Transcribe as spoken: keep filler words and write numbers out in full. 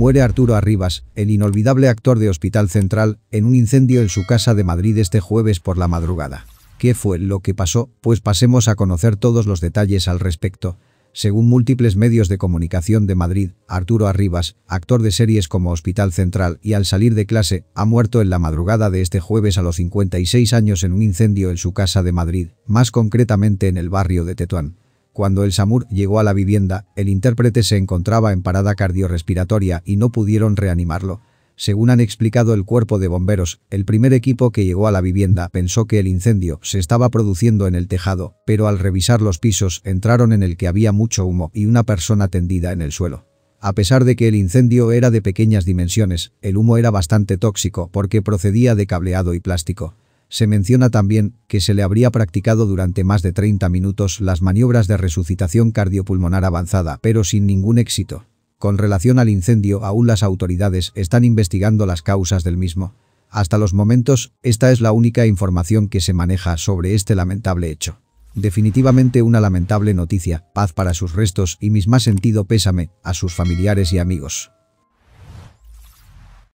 Muere Arturo Arribas, el inolvidable actor de Hospital Central, en un incendio en su casa de Madrid este jueves por la madrugada. ¿Qué fue lo que pasó? Pues pasemos a conocer todos los detalles al respecto. Según múltiples medios de comunicación de Madrid, Arturo Arribas, actor de series como Hospital Central y Al salir de clase, ha muerto en la madrugada de este jueves a los cincuenta y seis años en un incendio en su casa de Madrid, más concretamente en el barrio de Tetuán. Cuando el SAMUR llegó a la vivienda, el intérprete se encontraba en parada cardiorrespiratoria y no pudieron reanimarlo. Según han explicado el cuerpo de bomberos, el primer equipo que llegó a la vivienda pensó que el incendio se estaba produciendo en el tejado, pero al revisar los pisos entraron en el que había mucho humo y una persona tendida en el suelo. A pesar de que el incendio era de pequeñas dimensiones, el humo era bastante tóxico porque procedía de cableado y plástico. Se menciona también que se le habría practicado durante más de treinta minutos las maniobras de resucitación cardiopulmonar avanzada, pero sin ningún éxito. Con relación al incendio, aún las autoridades están investigando las causas del mismo. Hasta los momentos, esta es la única información que se maneja sobre este lamentable hecho. Definitivamente una lamentable noticia, paz para sus restos y mis más sentido pésame a sus familiares y amigos.